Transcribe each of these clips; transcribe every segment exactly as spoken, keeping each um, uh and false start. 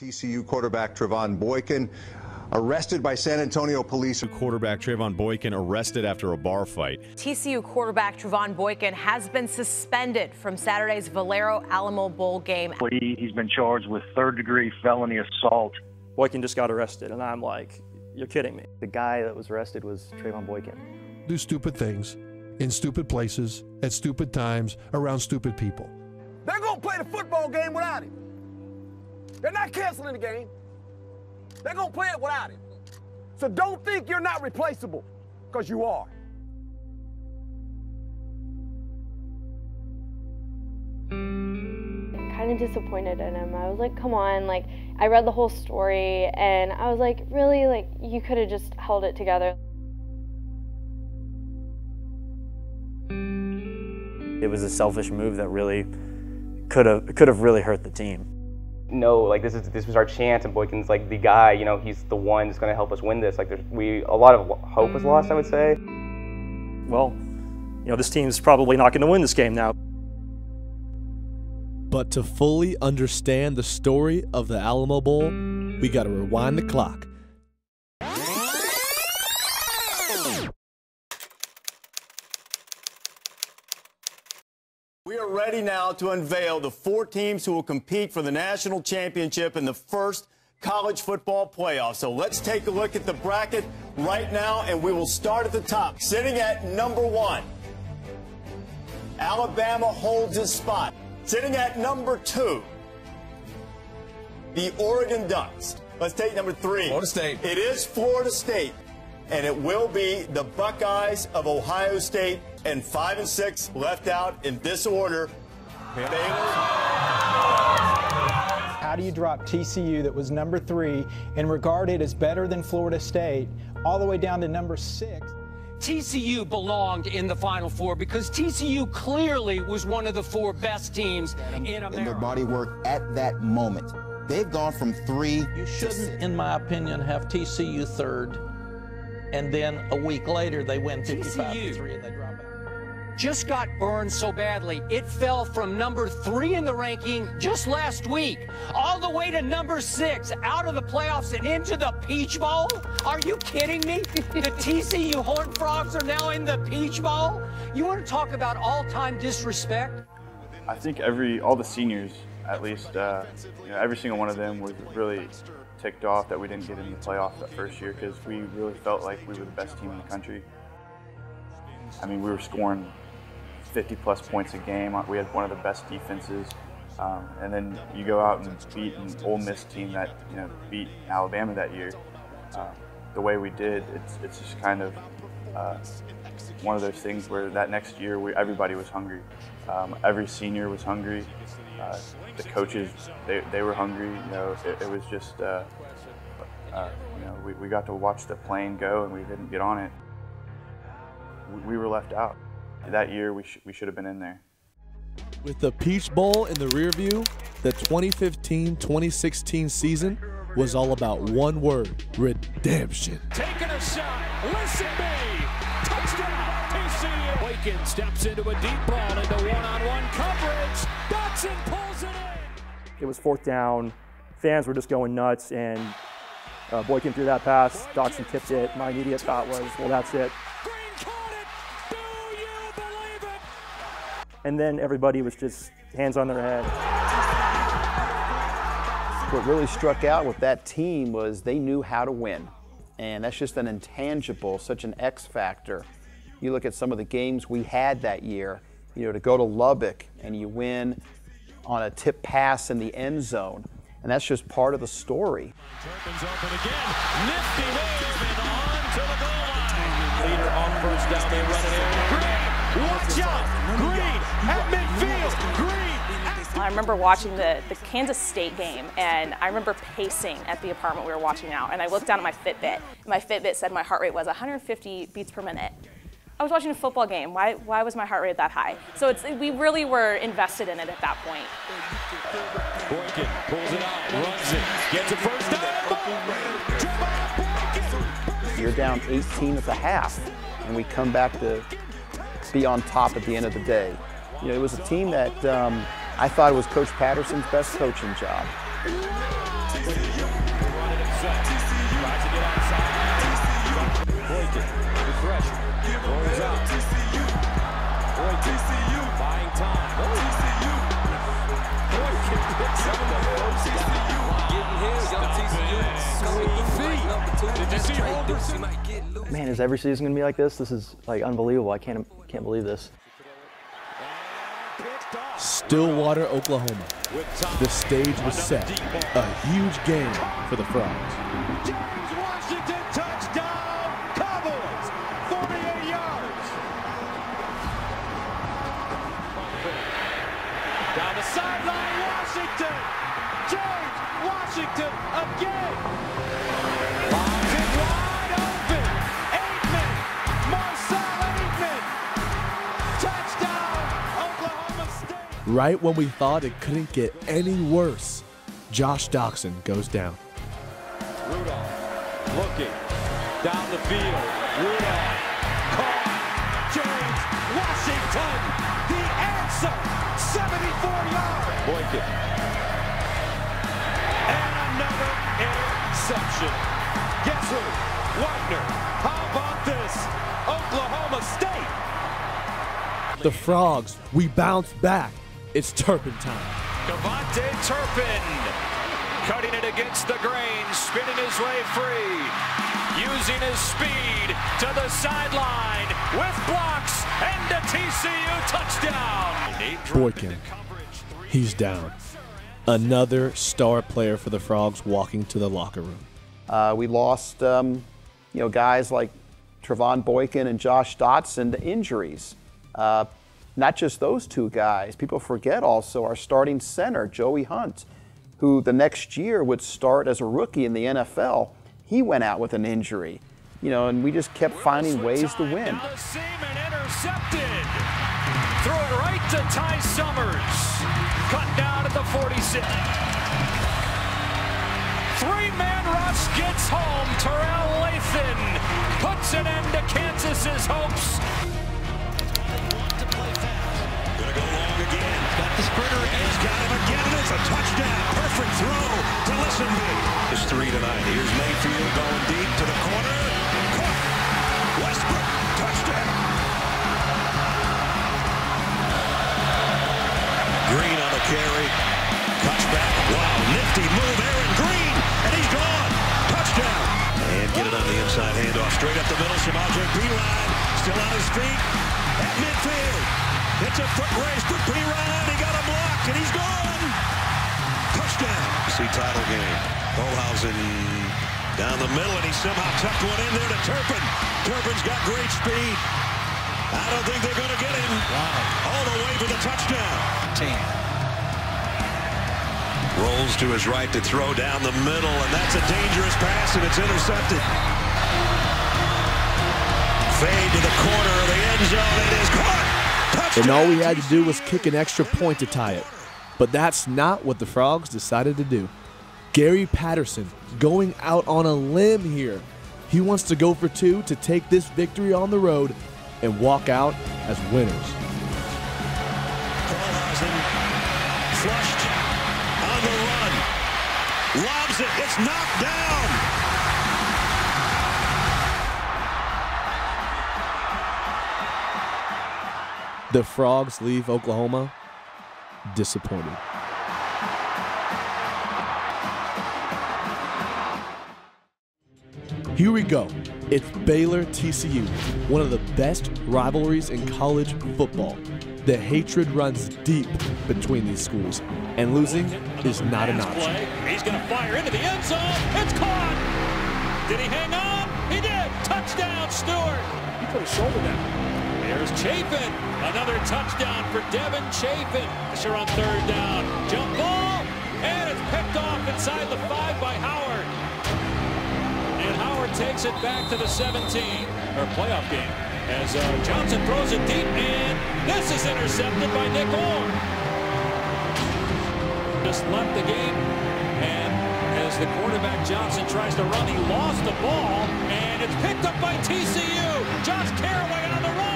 T C U quarterback Trevone Boykin arrested by San Antonio police. Quarterback Trevone Boykin arrested after a bar fight. T C U quarterback Trevone Boykin has been suspended from Saturday's Valero Alamo Bowl game. He's been charged with third-degree felony assault. Boykin just got arrested, and I'm like, you're kidding me. The guy that was arrested was Trevone Boykin. Do stupid things in stupid places at stupid times around stupid people. They're going to play the football game without him. They're not canceling the game. They're going to play it without him. So don't think you're not replaceable, because you are. Kind of disappointed in him. I was like, come on. Like, I read the whole story, and I was like, really? Like, you could have just held it together. It was a selfish move that really could have could have really hurt the team. No, like this is this was our chance, and Boykin's like the guy. You know, he's the one that's going to help us win this. Like, there's we a lot of hope was lost, I would say. Well, you know, this team's probably not going to win this game now. But to fully understand the story of the Alamo Bowl, we got to rewind the clock. We are ready now to unveil the four teams who will compete for the national championship in the first college football playoff. So let's take a look at the bracket right now, and we will start at the top. Sitting at number one, Alabama holds his spot. Sitting at number two, the Oregon Ducks. Let's take number three. Florida State. It is Florida State, and it will be the Buckeyes of Ohio State. And five and six left out in this order. How do you drop T C U, that was number three and regarded as better than Florida State, all the way down to number six? T C U belonged in the Final Four because T C U clearly was one of the four best teams in America. In their body work at that moment, they've gone from three. You shouldn't, in my opinion, have T C U third, and then a week later they win fifty-five to three and they drop out. Just got burned so badly. It fell from number three in the ranking just last week all the way to number six, out of the playoffs and into the Peach Bowl. Are you kidding me? The T C U Horned Frogs are now in the Peach Bowl. You want to talk about all-time disrespect? I think every all the seniors, at least, uh, you know, every single one of them was really ticked off that we didn't get in the playoffs that first year, because we really felt like we were the best team in the country. I mean, we were scoring fifty plus points a game. We had one of the best defenses. Um, and then you go out and beat an Ole Miss team that, you know, beat Alabama that year. Uh, the way we did, it's, it's just kind of uh, one of those things where that next year we, everybody was hungry. Um, every senior was hungry. Uh, the coaches, they, they were hungry. You know, it, it was just, uh, uh, you know, we, we got to watch the plane go and we didn't get on it. We were left out. That year, we, sh we should have been in there. With the Peach Bowl in the rear view, the twenty fifteen twenty sixteen season was all about one word: redemption. Taking a shot, listen me, touchdown, T C U. Boykin steps into a deep ball into one-on-one coverage. Doctson pulls it in. It was fourth down. Fans were just going nuts, and uh, Boykin threw that pass. Doctson tipped it. My immediate thought was, well, that's it. And then everybody was just hands on their head. What really struck out with that team was they knew how to win. And that's just an intangible, such an X factor. You look at some of the games we had that year, you know, to go to Lubbock and you win on a tip pass in the end zone. And that's just part of the story. Turpin's open again. Nifty move and on to the goal line. Leader on first down, they run it in. Watch out! Green at midfield! Green! I remember watching the, the Kansas State game, and I remember pacing at the apartment we were watching out, and I looked down at my Fitbit, and my Fitbit said my heart rate was one hundred fifty beats per minute. I was watching a football game. Why, why was my heart rate that high? So it's, we really were invested in it at that point. Boykin pulls it out, runs it, gets a first down. You're down eighteen at the half, and we come back to be on top at the end of the day. You know, it was a team that um, I thought was Coach Patterson's best coaching job. T C U. They wanted him set. T C U tries to get outside. T C U. Boykin, the freshman, goes out. T C U. Boykin, T C U. Buying time. T C U. Boykin picks up the middle. T C U. Getting his. T C U. Scoring the feet. Number two. Did you see Oberkrom? Man, is every season gonna be like this? This is like unbelievable. I can't can't believe this. Stillwater, Oklahoma. The stage was set. A huge game for the Frogs. James Washington, touchdown, Cowboys, forty-eight yards. Down the sideline, Washington. James Washington again. Locked it wide open. Aikman, Marcel Aikman. Touchdown. Right when we thought it couldn't get any worse, Josh Doctson goes down. Rudolph looking down the field. Rudolph caught. James Washington, the answer. seventy-four yards. Boykin. And another interception. Guess who? Wagner. How about this? Oklahoma State. The Frogs, we bounce back. It's Turpin time. Kavontae Turpin cutting it against the grain, spinning his way free, using his speed to the sideline with blocks and a T C U touchdown. Boykin, he's down. Another star player for the Frogs walking to the locker room. Uh, we lost, um, you know, guys like Trevone Boykin and Josh Doctson to injuries. Uh, Not just those two guys, people forget also our starting center, Joey Hunt, who the next year would start as a rookie in the N F L. He went out with an injury, you know, and we just kept finding ways to win. Now the Seaman intercepted. Threw it right to Ty Summers. Cut down at the forty-six. Three-man rush gets home. Terrell Lathan puts an end to Kansas's hopes. Again, got the sprinter, and he's got him again, and it's a touchdown. Perfect throw to Listenwood. It's three tonight. Here's Mayfield going deep to the corner. Cook, Westbrook, touchdown. Green on the carry. Cuts back. Wow, nifty move, Aaron Green, and he's gone. Touchdown. And get it on the inside handoff. Straight up the middle, Shamajah Beeline, still on his feet at midfield. It's a foot race for P-Rod. He got him blocked, and he's gone. Touchdown. See title game. Kohlhausen down the middle, and he somehow tucked one in there to Turpin. Turpin's got great speed. I don't think they're going to get him. Wow. All the way for the touchdown. Ten. Rolls to his right to throw down the middle, and that's a dangerous pass, and it's intercepted. Fade to the corner of the end zone. It is caught. And all we had to do was kick an extra point to tie it. But that's not what the Frogs decided to do. Gary Patterson going out on a limb here. He wants to go for two to take this victory on the road and walk out as winners. Kohlhausen flushed on the run. Lobs it. It's knocked down. The Frogs leave Oklahoma disappointed. Here we go. It's Baylor T C U, one of the best rivalries in college football. The hatred runs deep between these schools, and losing is not an option. He's going to fire into the end zone. It's caught. Did he hang on? He did. Touchdown, Stewart. He put his shoulder down. There's Chaffin, another touchdown for Devin Chaffin. Sure on third down, jump ball, and it's picked off inside the five by Howard. And Howard takes it back to the seventeen, or playoff game, as uh, Johnson throws it deep, and this is intercepted by Nick Orr. Just left the game, and as the quarterback Johnson tries to run, he lost the ball, and it's picked up by T C U. Josh Carraway on the run.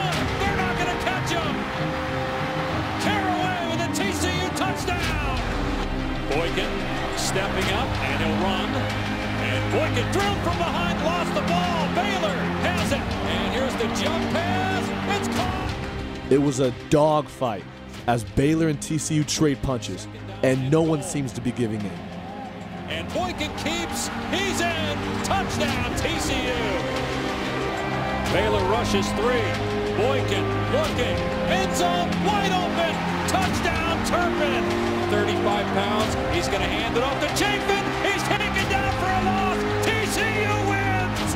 Carraway with a T C U touchdown. Boykin stepping up, and he'll drilled from behind, lost the ball. Baylor has it. And here's the jump pass. It's caught. It was a dogfight as Baylor and T C U trade punches, and no one seems to be giving in. And Boykin keeps. He's in. Touchdown, T C U. Baylor rushes three. Boykin looking. End zone wide open. Touchdown, Turpin. thirty-five pounds. He's going to hand it off to Chaffin. He's taken down for a loss. T C U wins.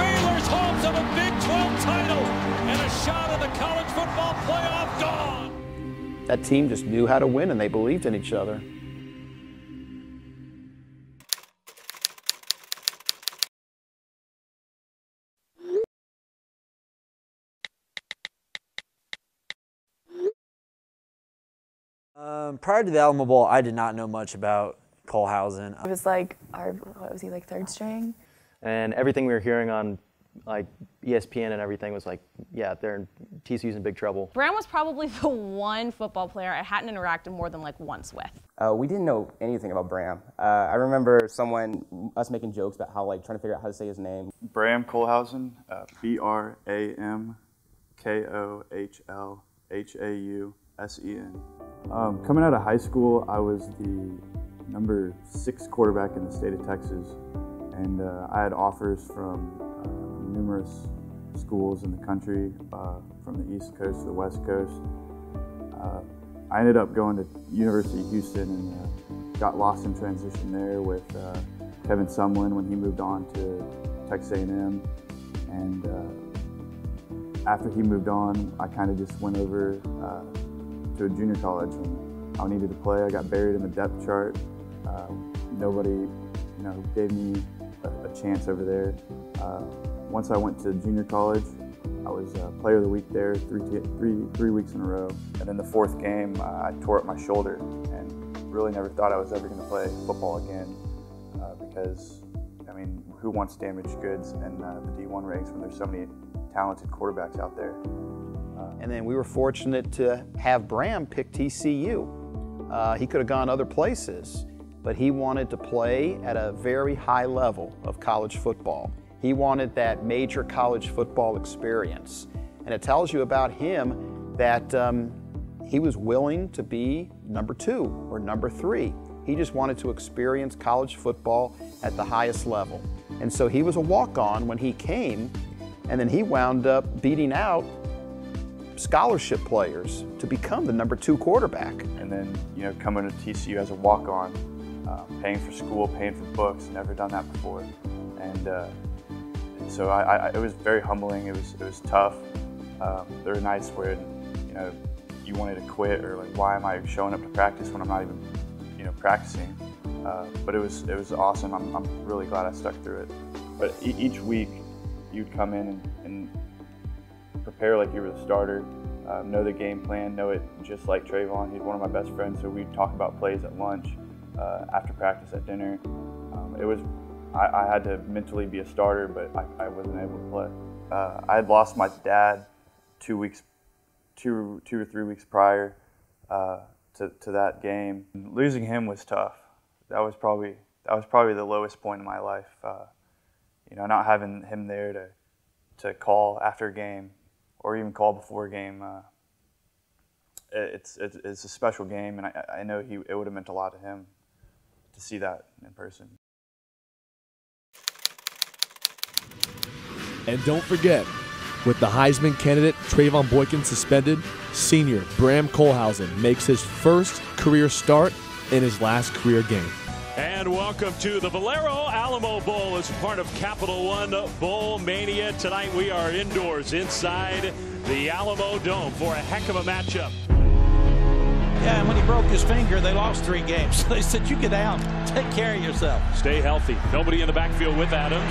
Baylor's hopes of a Big twelve title and a shot at the college football playoff gone. That team just knew how to win, and they believed in each other. Um, prior to the Alamo Bowl, I did not know much about Kohlhausen. It was like our, what was he, like third string? And everything we were hearing on like E S P N and everything was like, yeah, they're in, T C U's in big trouble. Bram was probably the one football player I hadn't interacted more than like once with. Uh, we didn't know anything about Bram. Uh, I remember someone, us making jokes about how like trying to figure out how to say his name. Bram Kohlhausen, uh, B R A M K O H L H A U S E N. Um, coming out of high school, I was the number six quarterback in the state of Texas, and uh, I had offers from uh, numerous schools in the country, uh, from the East Coast to the West Coast. Uh, I ended up going to University of Houston and uh, got lost in transition there with uh, Kevin Sumlin when he moved on to Texas A and M, and uh, after he moved on, I kind of just went over uh, to a junior college when I needed to play. I got buried in the depth chart. Uh, nobody, you know, gave me a, a chance over there. Uh, once I went to junior college, I was uh, player of the week there three, three, three weeks in a row. And then the fourth game, uh, I tore up my shoulder and really never thought I was ever going to play football again uh, because, I mean, who wants damaged goods in uh, the D one ranks when there's so many talented quarterbacks out there? And then we were fortunate to have Bram pick T C U. Uh, he could have gone other places, but he wanted to play at a very high level of college football. He wanted that major college football experience. And it tells you about him that um, he was willing to be number two or number three. He just wanted to experience college football at the highest level. And so he was a walk-on when he came, and then he wound up beating out scholarship players to become the number two quarterback. And then, you know, coming to T C U as a walk-on, uh, paying for school, paying for books, never done that before. And, uh, and so I, I, it was very humbling, it was, it was tough. Um, there were nights where, you know, you wanted to quit or like, why am I showing up to practice when I'm not even, you know, practicing? Uh, but it was, it was awesome. I'm, I'm really glad I stuck through it. But e each week you'd come in and, and prepare like you were the starter, uh, know the game plan, know it just like Trevone. He's one of my best friends, so we'd talk about plays at lunch, uh, after practice, at dinner. Um, it was, I, I had to mentally be a starter, but I, I wasn't able to play. Uh, I had lost my dad two weeks, two, two or three weeks prior uh, to, to that game. Losing him was tough. That was probably, that was probably the lowest point in my life. Uh, you know, not having him there to, to call after a game, or even call before a game. Uh, it's, it's it's a special game, and I, I know he it would have meant a lot to him to see that in person. And don't forget, with the Heisman candidate Trevone Boykin suspended, senior Bram Kohlhausen makes his first career start in his last career game. And welcome to the Valero Alamo Bowl as part of Capital One Bowl Mania. Tonight we are indoors inside the Alamo Dome for a heck of a matchup. Yeah, and when he broke his finger, they lost three games. They said, you get out, take care of yourself. Stay healthy. Nobody in the backfield with Adams.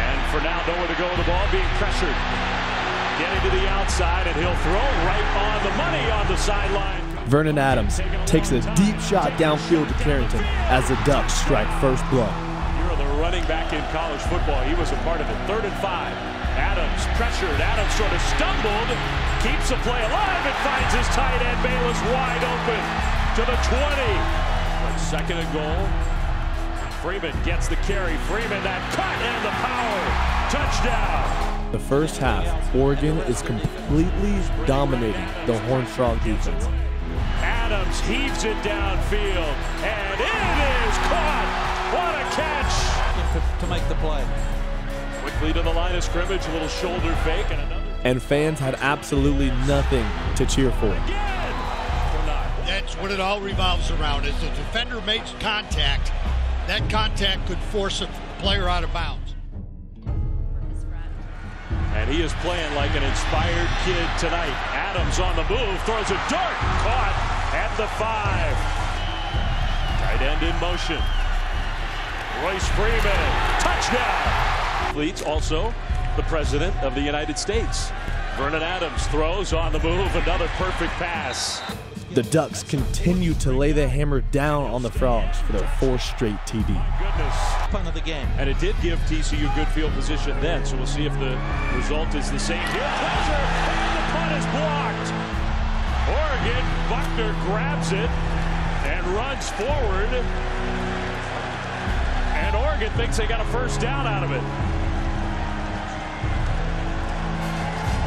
And for now, nowhere to go with the ball, being pressured. Getting to the outside, and he'll throw right on the money on the sideline. Vernon Adams takes a deep shot downfield to Carrington as the Ducks strike first blood. You're the running back in college football. He was a part of it. Third and five. Adams pressured. Adams sort of stumbled. Keeps the play alive and finds his tight end. Bayless wide open to the twenty. Second and goal. Freeman gets the carry. Freeman, that cut and the power. Touchdown. The first half, Oregon is completely dominating the Hornshaw defense. Adams heaves it downfield, and it is caught. What a catch. To, to make the play. Quickly to the line of scrimmage, a little shoulder fake, and another. And fans had absolutely nothing to cheer for. Again. That's what it all revolves around. As the defender makes contact, that contact could force a player out of bounds. And he is playing like an inspired kid tonight. Adams on the move, throws a dart, caught at the five. Tight end in motion. Royce Freeman, touchdown. Fleets also the President of the United States. Vernon Adams throws on the move, another perfect pass. The Ducks continue to lay the hammer down on the Frogs for their fourth straight T D. Goodness. Punt of the game. And it did give T C U good field position then, so we'll see if the result is the same here. Pressure, and the punt is blocked. Oregon, Buckner grabs it and runs forward. And Oregon thinks they got a first down out of it.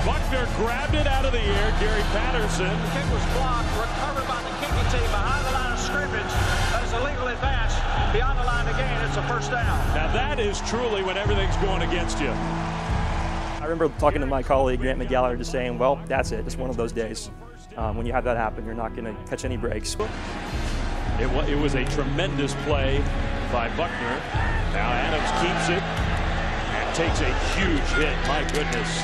Buckner grabbed it out of the air. Gary Patterson. The kick was blocked, recovered by the kicking team behind the line of scrimmage. That is a legal advance beyond the line again. It's a first down. Now that is truly when everything's going against you. I remember talking to my colleague Grant McGallagher, just saying, "Well, that's it. It's one of those days. Um, when you have that happen, you're not going to catch any breaks." It, it was a tremendous play by Buckner. Now Adams keeps it and takes a huge hit. My goodness.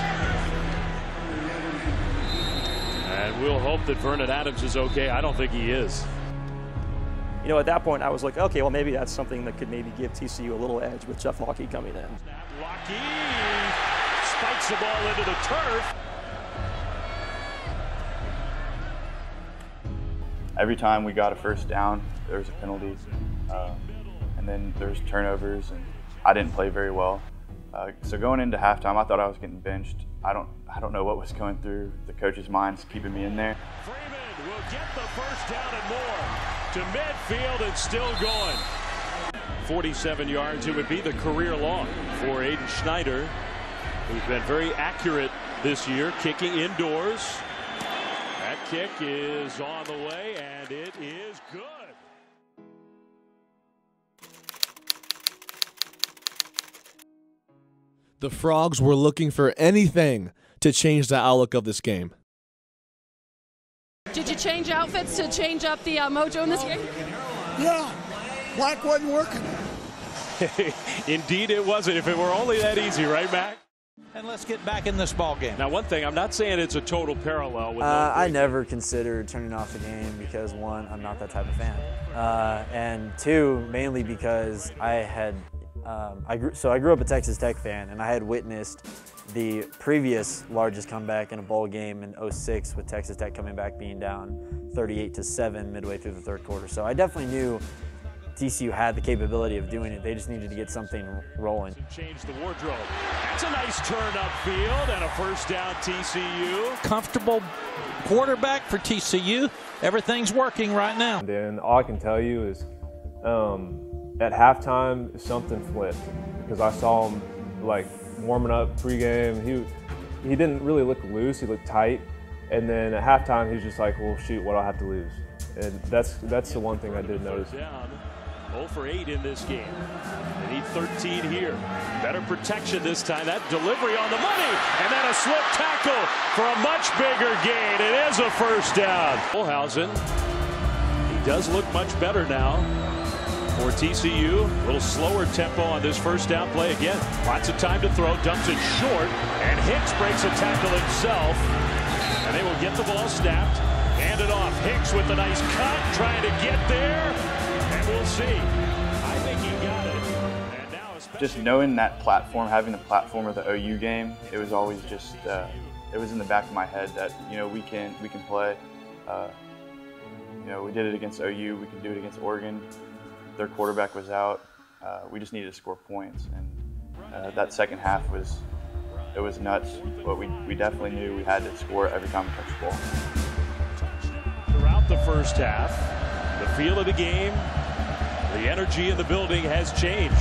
And we'll hope that Vernon Adams is okay. I don't think he is. You know, at that point, I was like, okay, well, maybe that's something that could maybe give T C U a little edge with Jeff Lockheed coming in. Lockheed spikes the ball into the turf. Every time we got a first down, there was a penalty. Uh, and then there's turnovers, and I didn't play very well. Uh, so going into halftime, I thought I was getting benched. I don't, I don't know what was going through the coach's minds keeping me in there. Freeman will get the first down and more to midfield and still going. forty-seven yards, it would be the career long for Aiden Schneider, who's been very accurate this year, kicking indoors. That kick is on the way, and it is good. The Frogs were looking for anything to change the outlook of this game. Did you change outfits to change up the uh, mojo in this game? Yeah, black wasn't working. Indeed it wasn't, if it were only that easy, right, Mac? And let's get back in this ball game. Now, one thing, I'm not saying it's a total parallel. With uh, I never considered turning off the game because, one, I'm not that type of fan. Uh, and two, mainly because I had... Um, I grew, so I grew up a Texas Tech fan, and I had witnessed the previous largest comeback in a bowl game in oh six with Texas Tech coming back being down thirty-eight to seven midway through the third quarter. So I definitely knew T C U had the capability of doing it. They just needed to get something rolling. Change the wardrobe. That's a nice turn upfield and a first down T C U. Comfortable quarterback for T C U. Everything's working right now. And then all I can tell you is um, at halftime, something flipped because I saw him like warming up pregame. He he didn't really look loose; he looked tight. And then at halftime, he was just like, "Well, shoot, what do I have to lose?" And that's that's the one thing I did notice. zero for eight in this game. They need thirteen here. Better protection this time. That delivery on the money, and then a slip tackle for a much bigger gain. It is a first down. Kohlhausen. He does look much better now. For T C U, a little slower tempo on this first down play again. Lots of time to throw, dumps it short, and Hicks breaks a tackle himself. And they will get the ball snapped, hand it off. Hicks with a nice cut, trying to get there, and we'll see. I think he got it. And now just knowing that platform, having the platform of the O U game, it was always just, uh, it was in the back of my head that, you know, we can, we can play. Uh, you know, we did it against O U, we can do it against Oregon. Their quarterback was out. Uh, we just needed to score points, and uh, that second half was it was nuts. But we we definitely knew we had to score every time we touched the ball. Throughout the first half, the feel of the game The energy in the building has changed.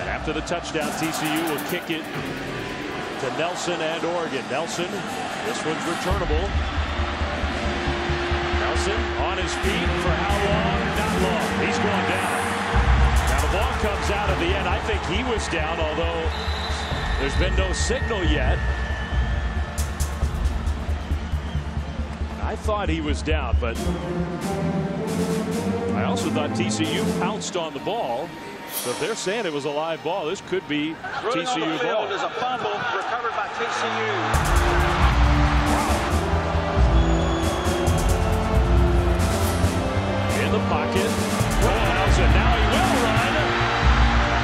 And after the touchdown, T C U will kick it to Nelson and Oregon. Nelson, this one's returnable. Nelson on his feet for how long? Not long. He's going down. Now the ball comes out at the end. I think he was down, although there's been no signal yet. I thought he was down, but I also thought T C U pounced on the ball. So if they're saying it was a live ball, this could be Running T C U on the field ball. There's a fumble recovered by T C U. The pocket. Kohlhausen. Now he will run.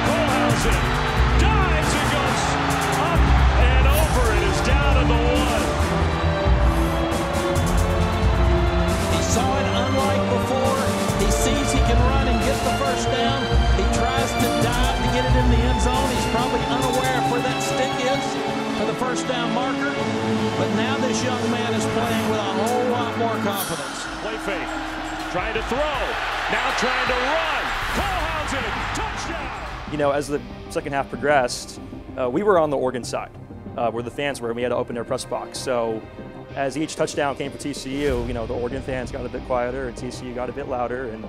Kohlhausen dives and goes up and over. It is down to the one. He saw it unlike before. He sees he can run and get the first down. He tries to dive to get it in the end zone. He's probably unaware of where that stick is for the first down marker. But now this young man is playing with a whole lot more confidence. Play fake. Trying to throw, now trying to run. Kohlhausen, touchdown! You know, as the second half progressed, uh, we were on the Oregon side, uh, where the fans were, and we had to open their press box. So as each touchdown came for T C U, you know, the Oregon fans got a bit quieter, and T C U got a bit louder, and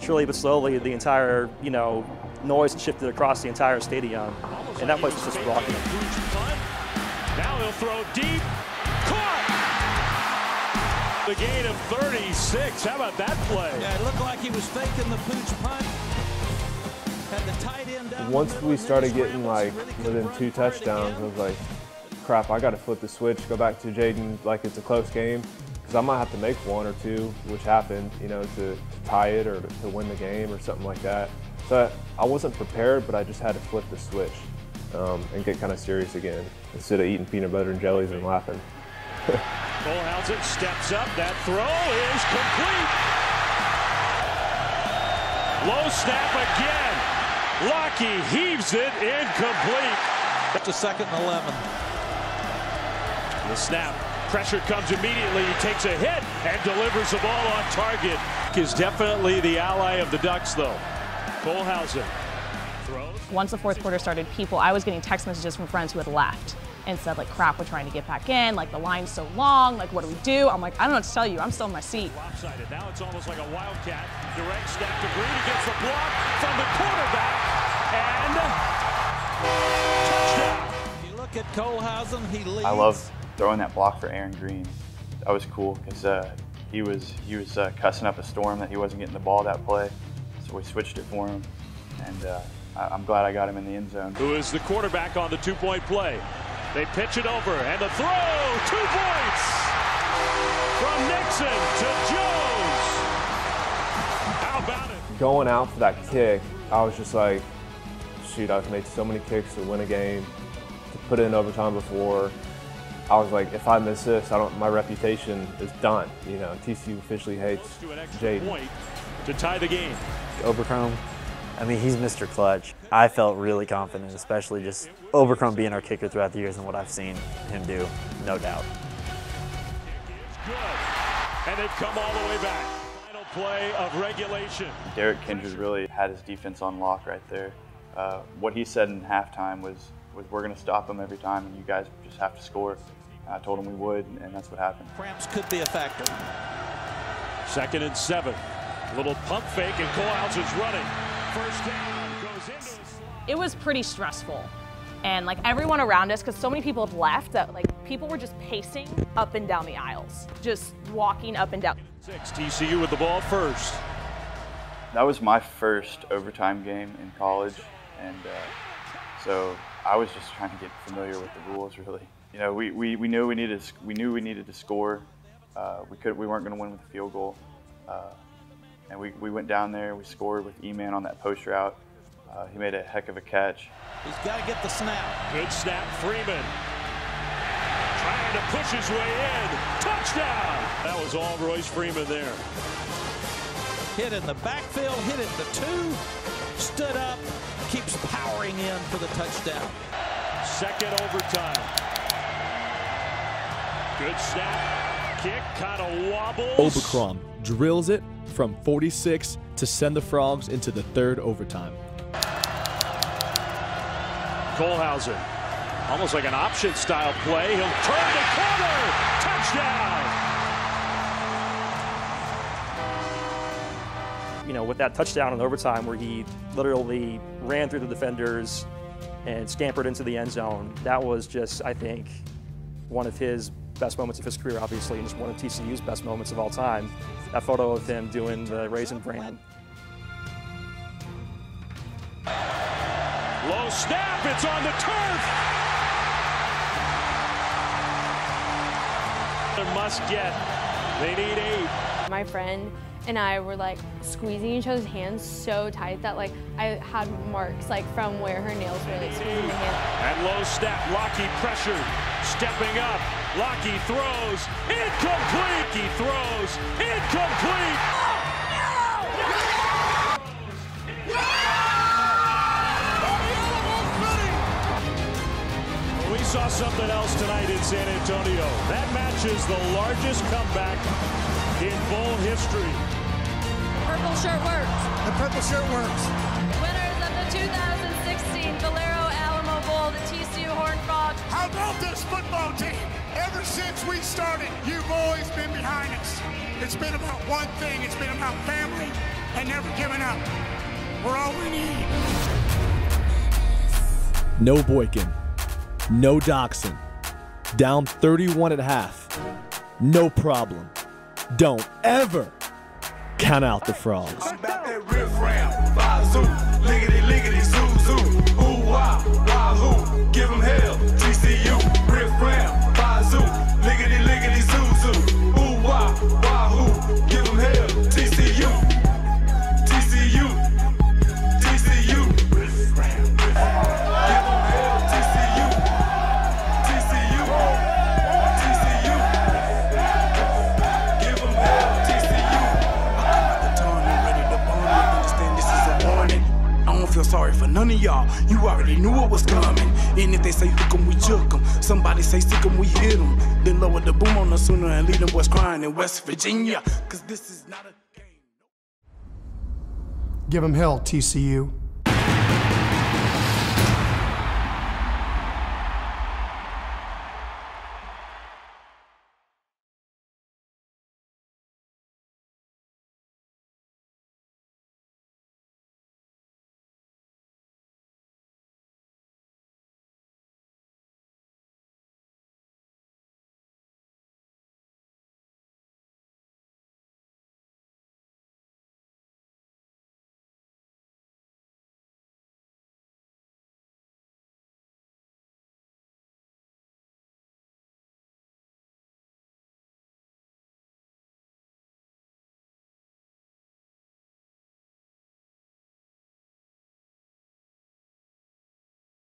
surely but slowly, the entire, you know, noise shifted across the entire stadium, almost, and that place was just rocking. Now he'll throw deep. The gain of thirty-six. How about that play? Yeah, it looked like he was faking the pooch punt. Had the tight end down. Once we started getting like within two touchdowns, I was like, crap, I got to flip the switch, go back to Jaden like it's a close game, because I might have to make one or two, which happened, you know, to tie it or to win the game or something like that. So I wasn't prepared, but I just had to flip the switch um, and get kind of serious again instead of eating peanut butter and jellies and laughing. Kohlhausen steps up. That throw is complete. Low snap again. Lockheed heaves it incomplete. That's a second and eleven. The snap. Pressure comes immediately. He takes a hit and delivers the ball on target. Is definitely the ally of the Ducks, though. Kohlhausen throws. Once the fourth quarter started, people, I was getting text messages from friends who had left and said, like, crap, we're trying to get back in, like, the line's so long, like, what do we do? I'm like, I don't know what to tell you, I'm still in my seat. Lopsided. Now it's almost like a wildcat. Direct snap to Green, against the block from the quarterback, and touchdown. If you look at Kohlhausen, he leads. I love throwing that block for Aaron Green. That was cool, because uh, he was, he was uh, cussing up a storm that he wasn't getting the ball that play, so we switched it for him, and uh, I'm glad I got him in the end zone. Who is the quarterback on the two-point play. They pitch it over, and the throw, two points! From Nixon to Jones. How about it? Going out for that kick, I was just like, shoot, I've made so many kicks to win a game, to put it in overtime before. I was like, if I miss this, I don't, my reputation is done. You know, T C U officially hates Jaden. To tie the game. Oberkrom. I mean, he's Mister Clutch. I felt really confident, especially just Oberkrom being our kicker throughout the years and what I've seen him do, no doubt. Good. And they've come all the way back. Final play of regulation. Derek Kindred really had his defense on lock right there. Uh, what he said in halftime was, was we're going to stop him every time, and you guys just have to score. I told him we would, and that's what happened. Cramps could be a factor. Second and seven. A little pump fake, and Kohlhausen's running. First down goes into the slot. It was pretty stressful, and like everyone around us, because so many people had left, that like people were just pacing up and down the aisles, just walking up and down. Six, T C U with the ball first. That was my first overtime game in college, and uh, so I was just trying to get familiar with the rules. Really, you know, we we, we knew we needed we knew we needed to score. Uh, we could we weren't going to win with a field goal. Uh, And we, we went down there, we scored with E-Man on that post route. Uh, he made a heck of a catch. He's got to get the snap. Good snap, Freeman. Trying to push his way in. Touchdown! That was all Royce Freeman there. Hit in the backfield, hit it the two, stood up, keeps powering in for the touchdown. Second overtime. Good snap. Kick, kind of wobbles. Oberkrom drills it from forty-six to send the Frogs into the third overtime. Kohlhausen, almost like an option style play. He'll turn to corner, touchdown. You know, with that touchdown in overtime where he literally ran through the defenders and scampered into the end zone, that was just, I think, one of his best moments of his career, obviously, and just one of T C U's best moments of all time. That photo of him doing the Raisin Bran. Low snap, it's on the turf! They must get, they need eight. My friend and I were like squeezing each other's hands so tight that like I had marks like from where her nails were like squeezing the hand. And low snap, Lockheed pressured, stepping up. Lockheed throws, incomplete! He throws, incomplete! Oh, no! Yeah! We saw something else tonight in San Antonio. That matches the largest comeback in bowl history. Purple shirt works. The purple shirt works. Winners of the two thousand sixteen Valero Alamo Bowl, the T C U Horned Frogs. How about this football team? Ever since we started, you've always been behind us. It's been about one thing. It's been about family and never giving up. We're all we need. No Boykin. No Doctson. Down thirty-one and a half. No problem. Don't ever count out the Frogs. I'm about that riff ram, bazoo, liggity, liggity, zoo, zoo, ooh, wow, wahoo, give them hell, T C U, riff ram, bazoo, liggity, liggity, zoo, zoo, ooh, wow, wahoo, give them hell, T C U, T C U, T C U, riff ram, give them hell, T C U, T C U. Feel sorry for none of y'all, you already knew what was coming. And if they say hook 'em, we took 'em. Somebody say sick 'em, we hit 'em. Then lower the boom on us sooner and leave them boys crying in West Virginia. Cause this is not a game. Give 'em hell, T C U.